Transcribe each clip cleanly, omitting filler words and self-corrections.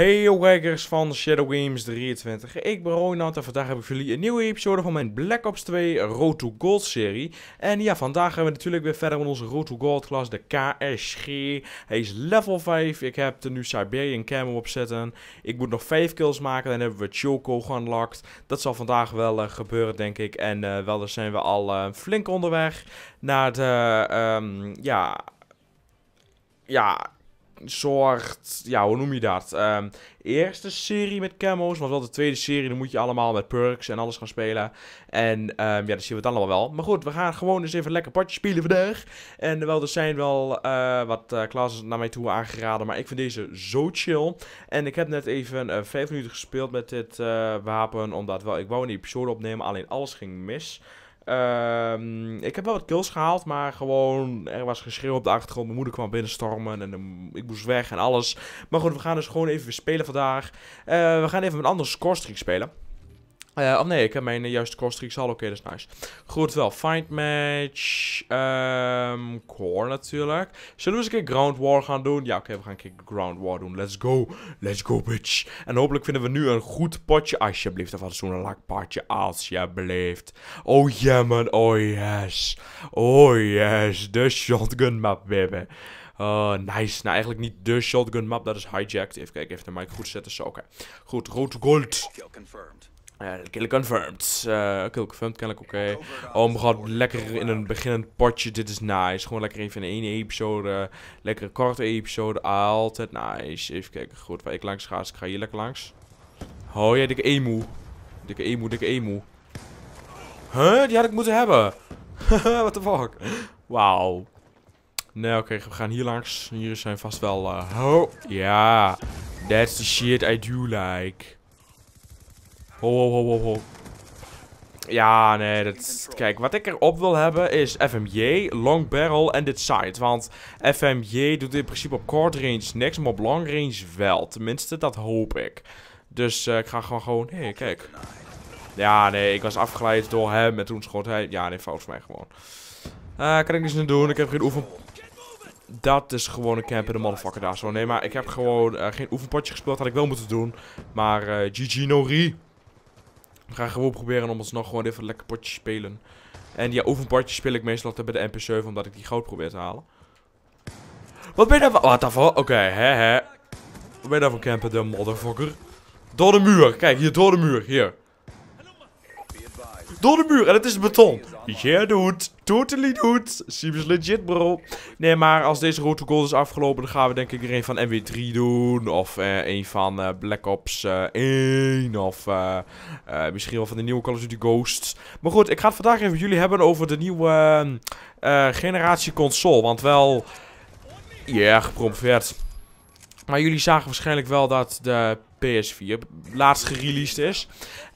Hey kijkers van Shadowgames23, ik ben Roy Nath en vandaag heb ik voor jullie een nieuwe episode van mijn Black Ops 2 Road to Gold serie. En ja, vandaag gaan we natuurlijk weer verder met onze Road to Gold klas, de KSG. Hij is level 5, ik heb er nu Siberian Camel op zitten. Ik moet nog 5 kills maken, dan hebben we Choco geunlocked. Dat zal vandaag wel gebeuren, denk ik. En wel, dan zijn we al flink onderweg naar de, hoe noem je dat? Eerste serie met camo's, want wel de tweede serie, dan moet je allemaal met perks en alles gaan spelen. En ja, dat zien we dan allemaal wel. Maar goed, we gaan gewoon eens even lekker potje spelen vandaag. En wel, er zijn wel wat klassen naar mij toe aangeraden, maar ik vind deze zo chill. En ik heb net even 5 minuten gespeeld met dit wapen, omdat wel, ik wou een episode opnemen, alleen alles ging mis. Ik heb wel wat kills gehaald, maar gewoon, er was geschreeuw op de achtergrond. Mijn moeder kwam binnenstormen en ik moest weg en alles. Maar goed, we gaan dus gewoon even weer spelen vandaag. We gaan even een andere scorestreak spelen. Of nee, ik heb mijn juiste scorestreaks al. Oké, dat is nice. Goed, wel. Fight match. Core natuurlijk. Zullen we eens een keer ground war gaan doen? Ja, oké, we gaan een keer ground war doen. Let's go. Let's go, bitch. En hopelijk vinden we nu een goed potje. Alsjeblieft, of zo'n lak potje. Alsjeblieft. Oh, yeah, man. Oh, yes. Oh, yes. De shotgun map, baby. Nice. Nou, eigenlijk niet de shotgun map. Dat is hijacked. Even kijken, even de mic goed zetten. Zo, oké. Goed, rood gold. Kill confirmed. Kill confirmed. Kill confirmed kennelijk, oké. Oh mijn god, lekker in een beginnend potje. Dit is nice. Gewoon lekker even in één episode. Lekker korte episode. Altijd nice. Even kijken. Goed, waar ik langs ga. Dus ik ga hier lekker langs. Oh ja, dikke emu. Dikke emu, dikke emu. Huh? Die had ik moeten hebben. What the fuck? Wauw. Nee, oké. We gaan hier langs. Hier zijn vast wel... oh. Ja. Yeah. That's the shit I do like. Ho, ho, ho, ho, ho. Ja, nee, dat... Kijk, wat ik erop wil hebben is FMJ, long barrel en dit sight. Want FMJ doet in principe op kort range niks, maar op long range wel. Tenminste, dat hoop ik. Dus ik ga gewoon... Hé, hey, kijk. Ja, nee, ik was afgeleid door hem en toen schoot hij... Ja, nee, fout voor mij gewoon. Kan ik niks aan doen, ik heb geen oefen... Dat is gewoon een camp in de motherfucker daar zo. Nee, maar ik heb gewoon geen oefenpotje gespeeld. Had ik wel moeten doen. Maar GG no re. We gaan gewoon proberen om ons nog gewoon even een lekker potje spelen. En ja, oefenpotjes speel ik meestal altijd bij de MP7, omdat ik die goud probeer te halen. Wat ben je daarvan? Wat daarvan? Oké, hè. Wat ben je daarvan campen, de motherfucker? Door de muur. Kijk, hier door de muur. Hier. Door de muur. En het is beton. Yeah, dude. Totally, dude. Seems legit, bro. Nee, maar als deze Road to Gold is afgelopen, dan gaan we denk ik er een van MW3 doen. Of een van Black Ops 1. Of misschien wel van de nieuwe Call of Duty Ghosts. Maar goed, ik ga het vandaag even met jullie hebben over de nieuwe generatie console. Want wel... Ja, yeah, gepromoveerd. Maar jullie zagen waarschijnlijk wel dat de PS4 laatst gereleased is.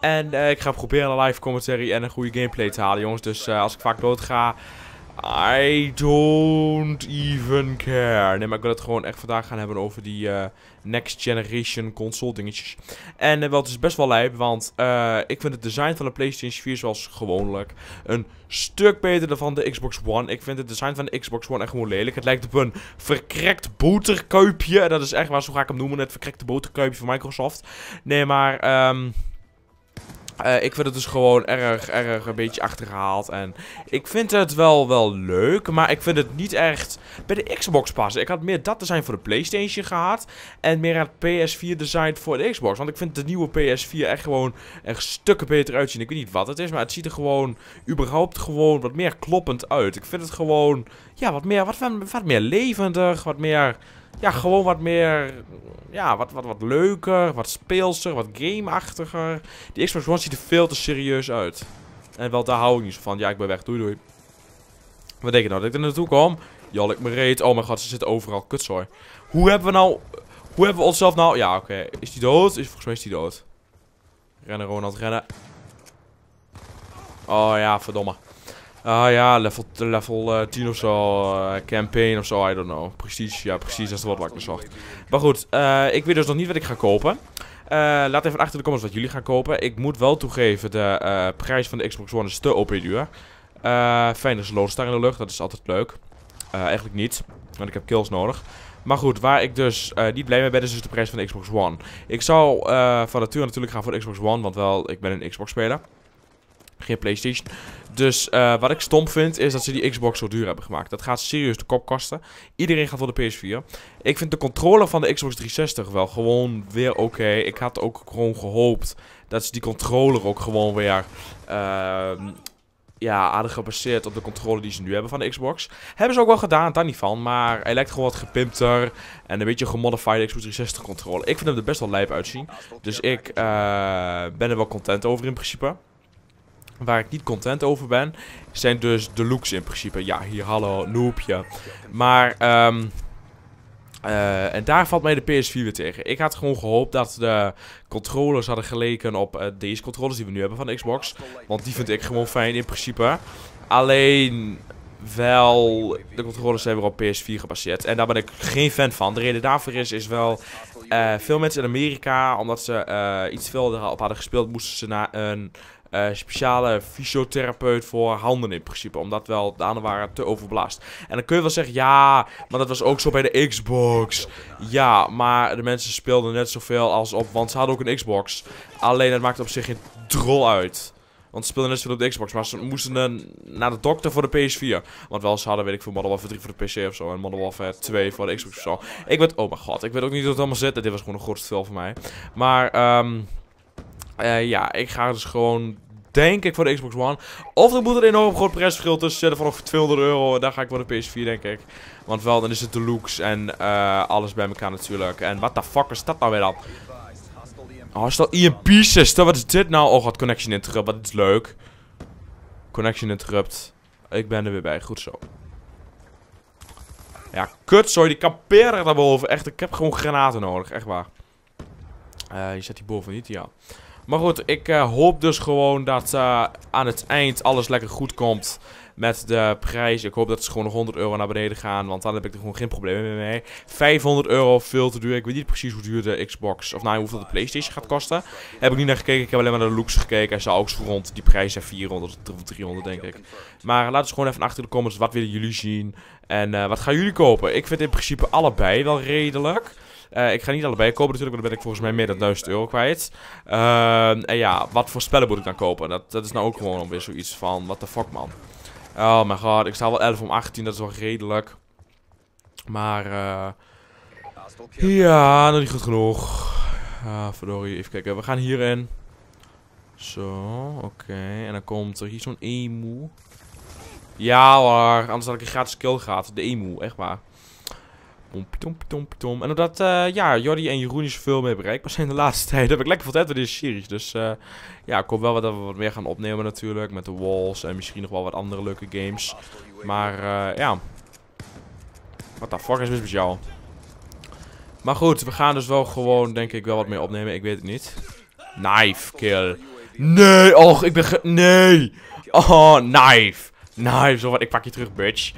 En ik ga proberen een live commentary en een goede gameplay te halen, jongens. Dus als ik vaak dood ga, I don't even care. Nee, maar ik wil het gewoon echt vandaag gaan hebben over die next generation console dingetjes. En wel, het is best wel lijp, want ik vind het design van de PlayStation 4 zoals gewoonlijk een stuk beter dan van de Xbox One. Ik vind het design van de Xbox One echt gewoon lelijk. Het lijkt op een verkrekt boterkuipje. Dat is echt waar, zo ga ik hem noemen. Het verkrekte boterkuipje van Microsoft. Nee, maar... ik vind het dus gewoon erg een beetje achtergehaald. En ik vind het wel leuk. Maar ik vind het niet echt bij de Xbox passen. Ik had meer dat design voor de PlayStation gehad. En meer het PS4 design voor de Xbox. Want ik vind de nieuwe PS4 echt gewoon echt stukken beter uitzien. Ik weet niet wat het is. Maar het ziet er gewoon überhaupt gewoon wat meer kloppend uit. Ik vind het gewoon... Ja, wat meer levendig. Wat meer... Ja, gewoon wat meer... Ja, wat leuker, wat speelser, wat gameachtiger. Die Xbox One ziet er veel te serieus uit. En wel, daar hou ik niet zo van. Ja, ik ben weg. Doei, doei. Wat denk je nou dat ik er naartoe kom? Jol, ik me reed. Oh mijn god, ze zitten overal. Kutzooi. Hoe hebben we nou... Hoe hebben we onszelf nou... Ja, oké. Is die dood? Volgens mij is die dood. Rennen, Ronald, rennen. Oh ja, verdomme. Ah ja, level 10 of zo, campaign of zo, I don't know. Prestige, ja precies, dat is wat ik zocht. Maar goed, ik weet dus nog niet wat ik ga kopen. Laat even achter de comments wat jullie gaan kopen. Ik moet wel toegeven, de prijs van de Xbox One is te OP duur. Fijn, er is lodestar in de lucht, dat is altijd leuk. Eigenlijk niet, want ik heb kills nodig. Maar goed, waar ik dus niet blij mee ben, is dus de prijs van de Xbox One. Ik zal van nature natuurlijk gaan voor de Xbox One, want wel, ik ben een Xbox-speler. Geen PlayStation. Dus wat ik stom vind, is dat ze die Xbox zo duur hebben gemaakt. Dat gaat serieus de kop kosten. Iedereen gaat voor de PS4. Ik vind de controller van de Xbox 360 wel gewoon weer oké. Ik had ook gewoon gehoopt dat ze die controller ook gewoon weer... ja, aardig gebaseerd op de controle die ze nu hebben van de Xbox. Hebben ze ook wel gedaan, daar niet van. Maar hij lijkt gewoon wat gepimpter. En een beetje gemodified Xbox 360 controle. Ik vind hem er best wel lijp uitzien. Dus ik ben er wel content over in principe. Waar ik niet content over ben, zijn dus de looks in principe. Ja, hier, hallo, noepje. Maar, en daar valt mij de PS4 weer tegen. Ik had gewoon gehoopt dat de controllers hadden geleken op deze controllers die we nu hebben van de Xbox. Want die vind ik gewoon fijn in principe. Alleen wel, de controllers zijn weer op PS4 gebaseerd. En daar ben ik geen fan van. De reden daarvoor is wel... veel mensen in Amerika, omdat ze iets veel erop hadden gespeeld, moesten ze naar een... speciale fysiotherapeut voor handen in principe. Omdat wel de handen waren te overbelast. En dan kun je wel zeggen, ja, maar dat was ook zo bij de Xbox. Ja, maar de mensen speelden net zoveel als op, want ze hadden ook een Xbox. Alleen dat maakt op zich geen drol uit. Want ze speelden net zoveel op de Xbox, maar ze moesten naar de dokter voor de PS4. Want wel, ze hadden, weet ik veel, Modern Warfare 3 voor de PC of zo. En Modern Warfare 2 voor de Xbox of zo. Ik weet, oh mijn god, ik weet ook niet hoe het allemaal zit. Dit was gewoon een groot spel voor mij. Maar, ja, ik ga dus gewoon, denk ik, voor de Xbox One. Of er moet een enorm groot prijsverschil tussen zitten van ongeveer €200. En daar ga ik voor de PS4, denk ik. Want wel, dan is het de looks en alles bij elkaar natuurlijk. En wat de fuck is dat nou weer dan? Hostile EMP system, wat is dit nou? Oh god, connection interrupt, wat is leuk. Connection interrupt. Ik ben er weer bij, goed zo. Ja, kutzooi, die kamperen daarboven. Echt, ik heb gewoon granaten nodig, echt waar. Je zet die boven niet, ja. Maar goed, ik hoop dus gewoon dat aan het eind alles lekker goed komt met de prijs. Ik hoop dat ze gewoon nog €100 naar beneden gaan, want dan heb ik er gewoon geen problemen mee. €500, veel te duur. Ik weet niet precies hoe duur de Xbox, of nou, hoeveel de PlayStation gaat kosten. Heb ik niet naar gekeken, ik heb alleen maar naar de looks gekeken. En ze ook rond die prijs zijn €400 of €300, denk ik. Maar laten we gewoon even achter de comments, wat willen jullie zien? En wat gaan jullie kopen? Ik vind in principe allebei wel redelijk. Ik ga niet allebei kopen natuurlijk, want dan ben ik volgens mij meer dan €1000 kwijt. En ja, wat voor spellen moet ik dan kopen? Dat is nou ook gewoon weer zoiets van, what the fuck man. Oh mijn god, ik sta wel 11 om 18, dat is wel redelijk. Maar, ja, nog niet goed genoeg. Verdorie, even kijken. We gaan hierin. Zo, oké. En dan komt er hier zo'n emu. Ja hoor, anders had ik een gratis kill gehad. De emu, echt waar. En omdat ja, Jordi en Jeroen niet zoveel mee bereikbaar zijn de laatste tijd, heb ik lekker veel tijd voor deze series. Dus ja, ik hoop wel dat we wat meer gaan opnemen natuurlijk. Met de walls en misschien nog wel wat andere leuke games. Maar ja. What the fuck is mis met jou? Maar goed, we gaan dus wel gewoon, denk ik, wel wat meer opnemen. Ik weet het niet. Knife kill. Nee, och, ik ben nee. Oh, knife. Knife, zo wat. Ik pak je terug, bitch.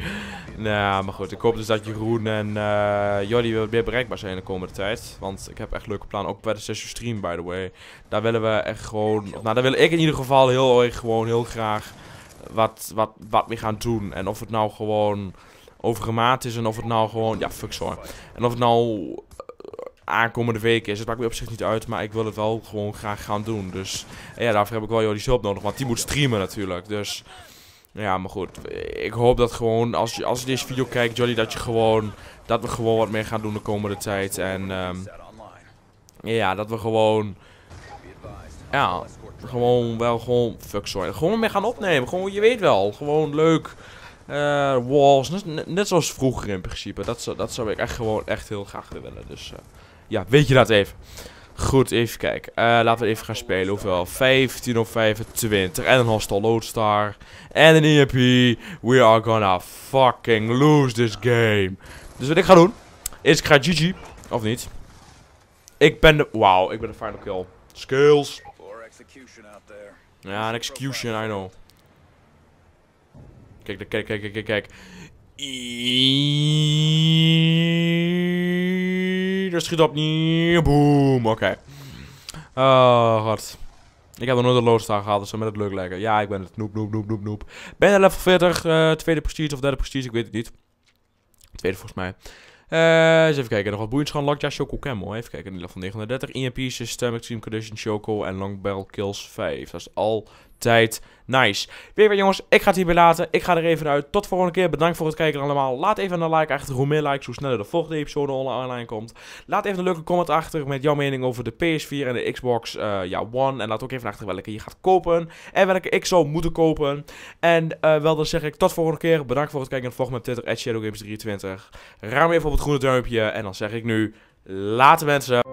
Nou, maar goed, ik hoop dus dat Jeroen en Jordi weer bereikbaar zijn de komende tijd. Want ik heb echt leuke plannen, ook bij de sessie stream, by the way. Daar willen we echt gewoon, nou, daar wil ik in ieder geval heel erg gewoon heel graag wat mee gaan doen. En of het nou gewoon over een maand is en of het nou gewoon, ja, fuck sorry. En of het nou aankomende week is, het maakt me op zich niet uit, maar ik wil het wel gewoon graag gaan doen. Dus ja, daarvoor heb ik wel Jordi's hulp nodig, want die moet streamen natuurlijk, dus... Ja, maar goed, ik hoop dat gewoon, als je deze video kijkt, Jordi, dat we gewoon wat meer gaan doen de komende tijd. En, ja, dat we gewoon, ja, gewoon, fuck sorry, gewoon meer gaan opnemen. Gewoon, je weet wel, gewoon leuk, walls, net zoals vroeger in principe. Dat zou ik echt gewoon echt heel graag willen, dus, ja, weet je dat even. Goed, even kijken. Laten we even gaan spelen. Hoeveel? 15 of 25. En een hostile lodestar. En een EMP. We are gonna fucking lose this game. Dus wat ik ga doen, is ik ga GG. Of niet. Ik ben de... Wauw, ik ben de final kill. Skills. Ja, een execution, I know. Kijk, kijk, kijk, kijk, kijk. Er schiet op. Boom. Oké. Oh, god. Ik heb nog nooit een lodestar gehad, dus dat met het leuk lijken. Ja, ik ben het. Noep. Ben je level 40, tweede prestige of derde prestige, ik weet het niet. Tweede volgens mij. Eens even kijken. Nog wat boeiends gaan. Lockjaw, Choco, Camel. Even kijken. Die lag van 39. EMP System, Extreme Condition, Choco en Long Barrel Kills 5. Dat is altijd nice. Weet je wat jongens? Ik ga het hierbij laten. Ik ga er even uit. Tot de volgende keer. Bedankt voor het kijken allemaal. Laat even een like achter. Hoe meer likes, hoe sneller de volgende episode online komt. Laat even een leuke comment achter met jouw mening over de PS4 en de Xbox One. En laat ook even achter welke je gaat kopen. En welke ik zou moeten kopen. En wel dan zeg ik tot de volgende keer. Bedankt voor het kijken. En volg me op Twitter @Shadowgames23. Raam even op het groene duimpje. En dan zeg ik nu, later mensen.